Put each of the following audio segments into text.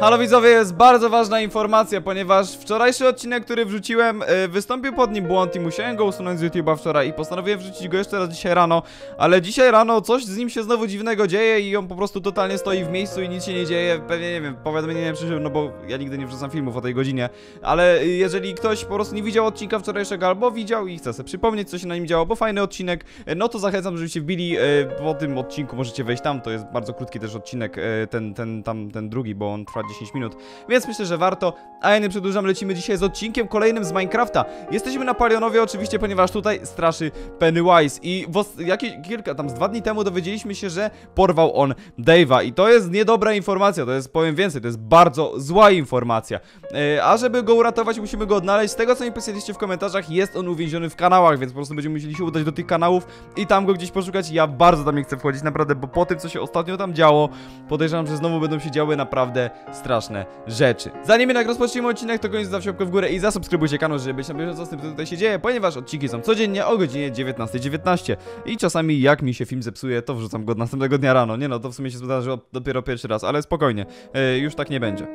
Halo widzowie, jest bardzo ważna informacja, ponieważ wczorajszy odcinek, który wrzuciłem, wystąpił pod nim błąd i musiałem go usunąć z YouTube'a wczoraj i postanowiłem wrzucić go jeszcze raz dzisiaj rano, ale dzisiaj rano coś z nim się znowu dziwnego dzieje i on po prostu totalnie stoi w miejscu i nic się nie dzieje, pewnie nie wiem, powiadomienie nie przyszło, no bo ja nigdy nie wrzucam filmów o tej godzinie, ale jeżeli ktoś po prostu nie widział odcinka wczorajszego albo widział i chce sobie przypomnieć, co się na nim działo, bo fajny odcinek, no to zachęcam, żebyście wbili po tym odcinku, możecie wejść tam, to jest bardzo krótki też odcinek, ten drugi, bo on trwa 10 minut, więc myślę, że warto. A ja nie przedłużam, lecimy dzisiaj z odcinkiem kolejnym z Minecrafta. Jesteśmy na Palionowie oczywiście, ponieważ tutaj straszy Pennywise i dwa dni temu dowiedzieliśmy się, że porwał on Dave'a i to jest niedobra informacja, to jest, powiem więcej, to jest bardzo zła informacja. A żeby go uratować, musimy go odnaleźć. Z tego, co mi pisaliście w komentarzach, jest on uwięziony w kanałach, więc po prostu będziemy musieli się udać do tych kanałów i tam go gdzieś poszukać. Ja bardzo tam nie chcę wchodzić, naprawdę, bo po tym, co się ostatnio tam działo, podejrzewam, że znowu będą się działy naprawdę straszne rzeczy. Zanim jednak rozpoczniemy odcinek, to koniecznie zostawcie łapkę w górę i zasubskrybujcie kanał, żeby być na bieżąco z tym, co tutaj się dzieje, ponieważ odcinki są codziennie o godzinie 19:19 i czasami jak mi się film zepsuje, to wrzucam go następnego dnia rano. Nie no, to w sumie się zdarzyło dopiero pierwszy raz, ale spokojnie, już tak nie będzie.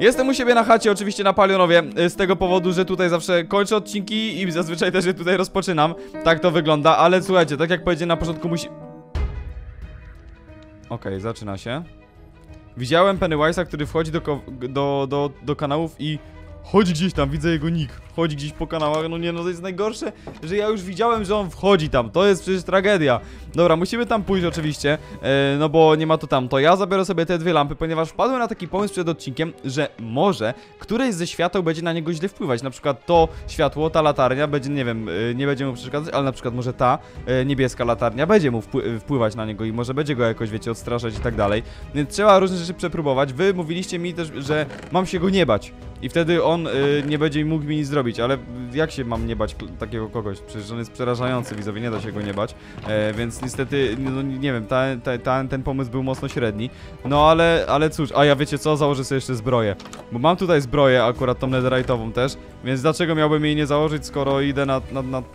Jestem u siebie na chacie, oczywiście na Palionowie, z tego powodu, że tutaj zawsze kończę odcinki i zazwyczaj też je tutaj rozpoczynam. Tak to wygląda, ale słuchajcie, tak jak powiedziałem na początku, musi... Okej, zaczyna się. Widziałem Pennywise'a, który wchodzi do kanałów i... chodzi gdzieś tam, widzę jego nick, chodzi gdzieś po kanałach, no nie no, to jest najgorsze, że ja już widziałem, że on wchodzi tam, to jest przecież tragedia. Dobra, musimy tam pójść oczywiście, no bo nie ma to tam, to ja zabiorę sobie te dwie lampy, ponieważ wpadłem na taki pomysł przed odcinkiem, że może któreś ze świateł będzie na niego źle wpływać, na przykład to światło, ta latarnia będzie, nie wiem, nie będzie mu przeszkadzać, ale na przykład może ta niebieska latarnia będzie mu wpływać na niego i może będzie go jakoś, wiecie, odstraszać i tak dalej, więc trzeba różne rzeczy przepróbować. Wy mówiliście mi też, że mam się go nie bać i wtedy on nie będzie mógł mi nic zrobić, ale jak się mam nie bać takiego kogoś? Przecież on jest przerażający, widzowie, nie da się go nie bać, więc niestety, no nie wiem, ten pomysł był mocno średni. No ale cóż, a ja wiecie co, założę sobie jeszcze zbroję, bo mam tutaj zbroję akurat tą netherite'ową też, więc dlaczego miałbym jej nie założyć, skoro idę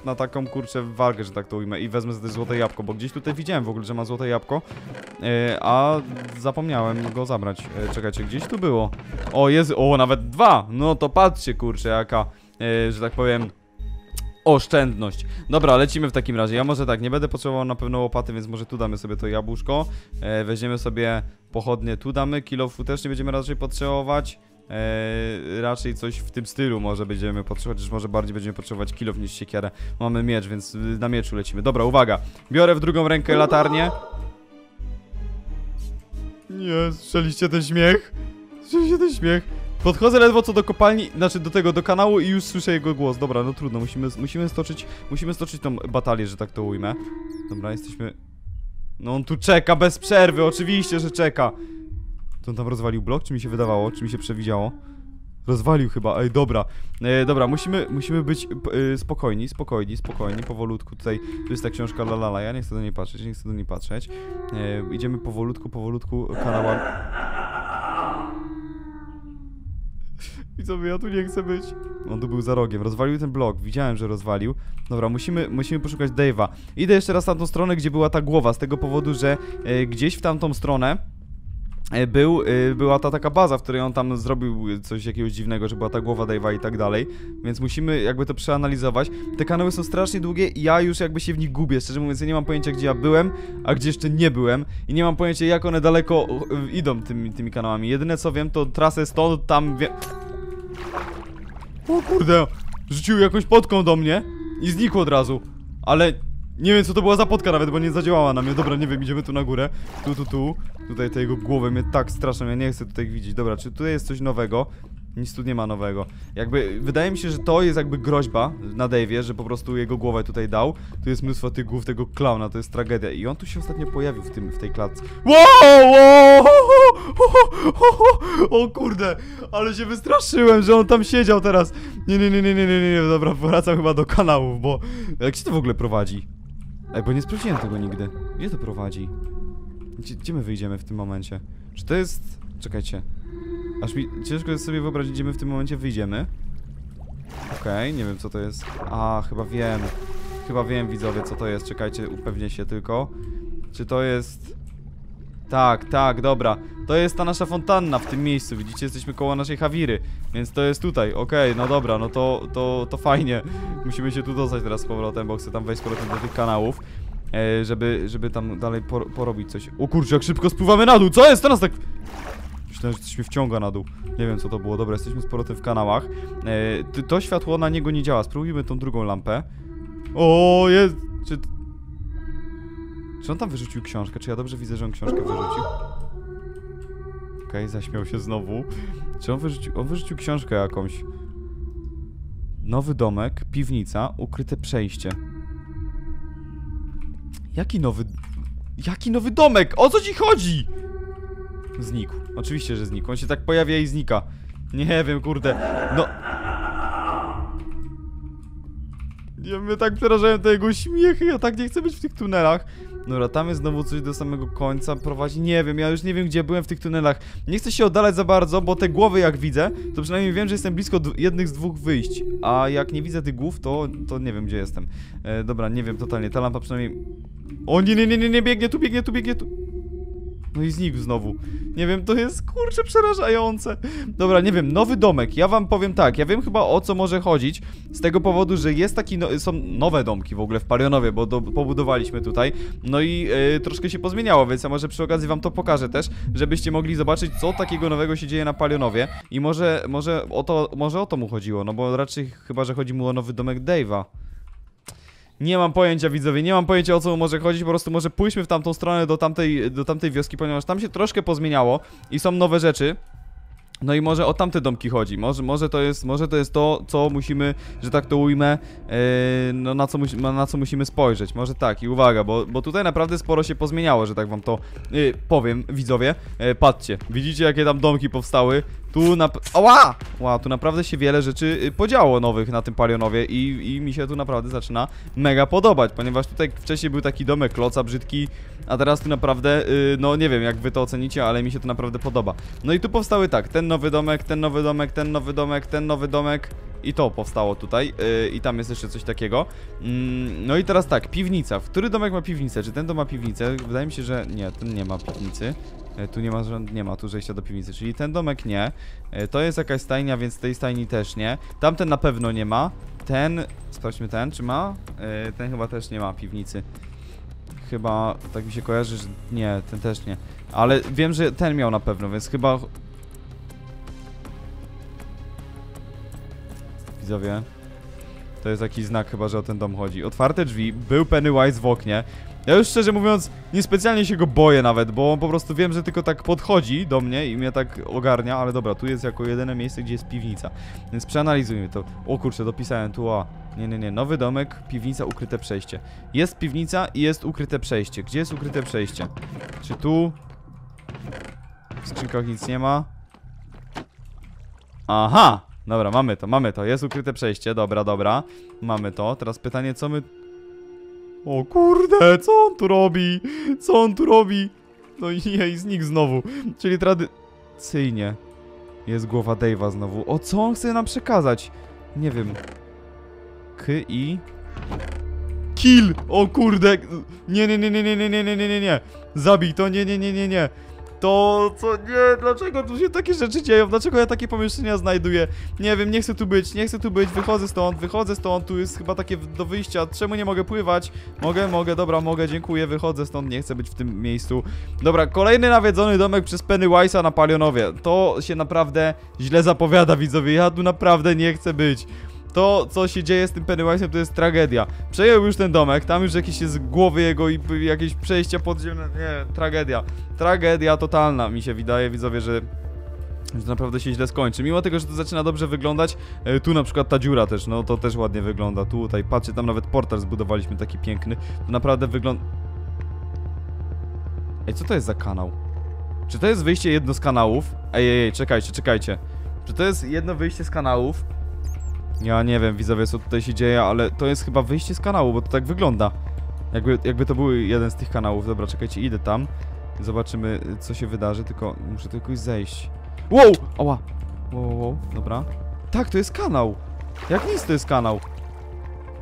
na taką, kurczę, walkę, że tak to ujmę, i wezmę sobie złote jabłko, bo gdzieś tutaj widziałem w ogóle, że ma złote jabłko, a zapomniałem go zabrać. Czekajcie, gdzieś tu było. O, jest, o, nawet dwa, no to patrzcie, kurczę, jaka, że tak powiem, oszczędność. Dobra, lecimy w takim razie. Ja może tak, nie będę potrzebował na pewno łopaty, więc może tu damy sobie to jabłuszko. Weźmiemy sobie pochodnie, tu damy. Kilofu też nie będziemy raczej potrzebować. Raczej coś w tym stylu może będziemy potrzebować, chociaż może bardziej będziemy potrzebować kilof niż siekierę. Mamy miecz, więc na mieczu lecimy. Dobra, uwaga. Biorę w drugą rękę latarnię. Nie, słyszeliście ten śmiech? Słyszeliście ten śmiech? Podchodzę ledwo co do kopalni, znaczy do kanału i już słyszę jego głos. Dobra, no trudno, musimy stoczyć tą batalię, że tak to ujmę. Dobra, jesteśmy... No on tu czeka bez przerwy, oczywiście, że czeka. To on tam rozwalił blok, czy mi się wydawało, czy mi się przewidziało? Rozwalił chyba, ej, dobra. Dobra, musimy być spokojni, powolutku. Tutaj, tu jest ta książka lalala, ja nie chcę do niej patrzeć, idziemy powolutku kanałami. I co, ja tu nie chcę być. On tu był za rogiem, rozwalił ten blok, widziałem, że rozwalił. Dobra, musimy poszukać Dave'a. Idę jeszcze raz w tamtą stronę, gdzie była ta głowa, z tego powodu, że gdzieś w tamtą stronę była ta taka baza, w której on tam zrobił coś jakiegoś dziwnego, że była ta głowa Dave'a i tak dalej. Więc musimy jakby to przeanalizować. Te kanały są strasznie długie i ja już jakby się w nich gubię. Szczerze mówiąc, ja nie mam pojęcia, gdzie ja byłem, a gdzie jeszcze nie byłem. I nie mam pojęcia, jak one daleko idą tymi kanałami. Jedyne co wiem, to trasę stąd, tam wiem... O kurde, rzucił jakąś potką do mnie i znikł od razu. Ale nie wiem, co to była za potka nawet, bo nie zadziałała na mnie. Dobra, nie wiem, idziemy tu na górę. Tu. Tutaj te jego głowy mnie tak straszą, ja nie chcę tutaj widzieć. Dobra, czy tutaj jest coś nowego? Nic tu nie ma nowego. Jakby, wydaje mi się, że to jest jakby groźba na Dave'ie, że po prostu jego głowę tutaj dał. Tu jest mnóstwo tych głów tego klauna, to jest tragedia. I on tu się ostatnio pojawił w tej klatce. Wow! O kurde, ale się wystraszyłem, że on tam siedział teraz. Nie, dobra, wracam chyba do kanałów, bo... Jak się to w ogóle prowadzi? Ej, bo nie sprawdziłem tego nigdy. Gdzie to prowadzi? Gdzie my wyjdziemy w tym momencie? Czy to jest... Czekajcie. Aż mi ciężko jest sobie wyobrazić, gdzie my w tym momencie wyjdziemy. Okej, nie wiem, co to jest. A, chyba wiem. Widzowie, co to jest. Czekajcie, upewnię się tylko. Czy to jest... Tak, tak, dobra. To jest ta nasza fontanna w tym miejscu, widzicie? Jesteśmy koło naszej Hawiry, więc to jest tutaj. Okej, no dobra, no to fajnie. Musimy się tu dostać teraz z powrotem, bo chcę tam wejść z powrotem do tych kanałów, żeby tam dalej porobić coś. O kurczę, jak szybko spływamy na dół, co jest teraz tak... Myślałem, że coś mnie wciąga na dół. Nie wiem, co to było. Dobra, jesteśmy z powrotem w kanałach. To światło na niego nie działa. Spróbujmy tą drugą lampę. O, jest... Czy on tam wyrzucił książkę? Czy ja dobrze widzę, że on książkę wyrzucił? Okej, zaśmiał się znowu. Czy on wyrzucił... On wyrzucił książkę jakąś. Nowy domek, piwnica, ukryte przejście. Jaki nowy domek? O co ci chodzi? Znikł. Oczywiście, że znikł. On się tak pojawia i znika. Nie wiem, kurde. No... Ja mnie tak przerażają te jego śmiechy. Ja tak nie chcę być w tych tunelach. Dobra, tam jest znowu coś do samego końca prowadzi. Nie wiem, ja już nie wiem, gdzie byłem w tych tunelach. Nie chcę się oddalać za bardzo, bo te głowy jak widzę, to przynajmniej wiem, że jestem blisko jednych z dwóch wyjść. A jak nie widzę tych głów, to nie wiem, gdzie jestem. Dobra, nie wiem totalnie. Ta lampa przynajmniej... O nie, nie, nie, nie, nie, biegnie tu, biegnie tu, biegnie tu. No i znikł znowu. Nie wiem, to jest, kurczę, przerażające. Dobra, nie wiem, nowy domek. Ja wam powiem tak, ja wiem chyba, o co może chodzić. Z tego powodu, że jest taki, są nowe domki w ogóle w Palionowie, bo pobudowaliśmy tutaj. No i troszkę się pozmieniało, więc ja może przy okazji wam to pokażę też, żebyście mogli zobaczyć, co takiego nowego się dzieje na Palionowie. I może o to mu chodziło, no bo raczej chyba, że chodzi mu o nowy domek Dave'a. Nie mam pojęcia, widzowie, nie mam pojęcia, o co mu może chodzić, po prostu może pójdźmy w tamtą stronę do tamtej wioski, ponieważ tam się troszkę pozmieniało i są nowe rzeczy. No i może o tamte domki chodzi, może to jest to, co musimy, że tak to ujmę, no na co musimy spojrzeć, może tak. I uwaga, bo tutaj naprawdę sporo się pozmieniało, że tak wam to powiem, widzowie. Patrzcie, widzicie, jakie tam domki powstały, tu Ała! Ła, tu naprawdę się wiele rzeczy podziało nowych na tym Palionowie i mi się tu naprawdę zaczyna mega podobać, ponieważ tutaj wcześniej był taki domek kloca brzydki, a teraz tu naprawdę, no nie wiem, jak wy to ocenicie, ale mi się to naprawdę podoba. No i tu powstały tak, ten nowy domek, ten nowy domek, ten nowy domek, ten nowy domek i to powstało tutaj i tam jest jeszcze coś takiego. No i teraz tak, piwnica. Który domek ma piwnicę? Czy ten dom ma piwnicę? Wydaje mi się, że nie, ten nie ma piwnicy. Tu nie ma tu zejścia do piwnicy, czyli ten domek nie. To jest jakaś stajnia, więc tej stajni też nie. Tamten na pewno nie ma. Ten, sprawdźmy ten, czy ma? Ten chyba też nie ma piwnicy. Chyba, tak mi się kojarzy, że nie, ten też nie. Ale wiem, że ten miał na pewno, więc chyba... Widzowie, to jest taki znak chyba, że o ten dom chodzi. Otwarte drzwi, był Pennywise w oknie. Ja już szczerze mówiąc niespecjalnie się go boję nawet, bo po prostu wiem, że tylko tak podchodzi do mnie i mnie tak ogarnia, ale dobra, tu jest jako jedyne miejsce, gdzie jest piwnica, więc przeanalizujmy to. O kurczę, dopisałem tu, a nie, nie, nie, nowy domek, piwnica, ukryte przejście. Jest piwnica i jest ukryte przejście. Gdzie jest ukryte przejście? Czy tu? W skrzynkach nic nie ma. Aha! Dobra, mamy to, jest ukryte przejście, dobra, mamy to. Teraz pytanie, co my... O kurde, co on tu robi? No i nie, znikł znowu, czyli tradycyjnie jest głowa Dave'a znowu. O, co on chce nam przekazać? Nie wiem. Kill! O kurde, nie, zabij to, nie. To, co? Nie, dlaczego tu się takie rzeczy dzieją? Dlaczego ja takie pomieszczenia znajduję? Nie wiem, nie chcę tu być, wychodzę stąd, tu jest chyba takie do wyjścia. Czemu nie mogę pływać? Mogę, dobra, mogę, dziękuję, wychodzę stąd, nie chcę być w tym miejscu. Dobra, kolejny nawiedzony domek przez Pennywise'a na Palionowie. To się naprawdę źle zapowiada, widzowie, ja tu naprawdę nie chcę być. To, co się dzieje z tym Pennywise'em, to jest tragedia. Przejął już ten domek, tam już jakieś jest głowy jego i jakieś przejścia podziemne. Nie, tragedia. Tragedia totalna, mi się wydaje, widzowie, że to naprawdę się źle skończy. Mimo tego, że to zaczyna dobrze wyglądać, tu na przykład ta dziura też, no to też ładnie wygląda. Tutaj, patrzcie, tam nawet portal zbudowaliśmy taki piękny. To naprawdę wygląda... Ej, co to jest za kanał? Czy to jest wyjście jedno z kanałów? Ej, czekajcie. Czy to jest jedno wyjście z kanałów? Ja nie wiem, widzowie, co tutaj się dzieje, ale to jest chyba wyjście z kanału, bo to tak wygląda. Jakby to był jeden z tych kanałów. Dobra, czekajcie, idę tam. Zobaczymy, co się wydarzy, tylko muszę tu jakoś zejść. Wow! Ała! Wow, dobra. Tak, to jest kanał! Jak nic, to jest kanał!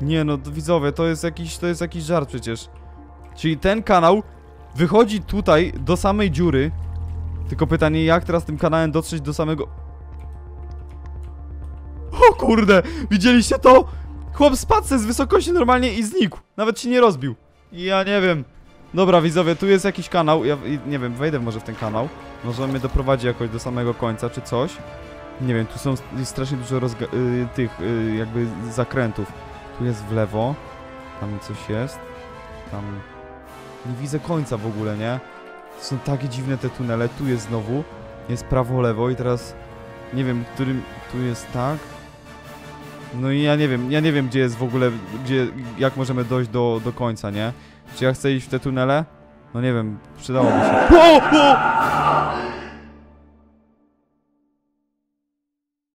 Nie no, widzowie, to jest jakiś żart przecież. Czyli ten kanał Wychodzi tutaj do samej dziury. Tylko pytanie, jak teraz tym kanałem dotrzeć do samego... O kurde, widzieliście to? Chłop spadł se z wysokości normalnie i znikł. Nawet się nie rozbił. Ja nie wiem. Dobra widzowie, tu jest jakiś kanał. Ja nie wiem, wejdę może w ten kanał. Może on mnie doprowadzi jakoś do samego końca czy coś. Nie wiem, tu są strasznie dużo jakby zakrętów. Tu jest w lewo. Tam coś jest. Tam... Nie widzę końca w ogóle, nie? To są takie dziwne te tunele. Tu jest znowu. Jest prawo, lewo i teraz... Nie wiem, którym... Tu jest tak. No i ja nie wiem gdzie jest w ogóle, jak możemy dojść do końca, nie? Czy ja chcę iść w te tunele? No nie wiem, przydałoby się. O! O!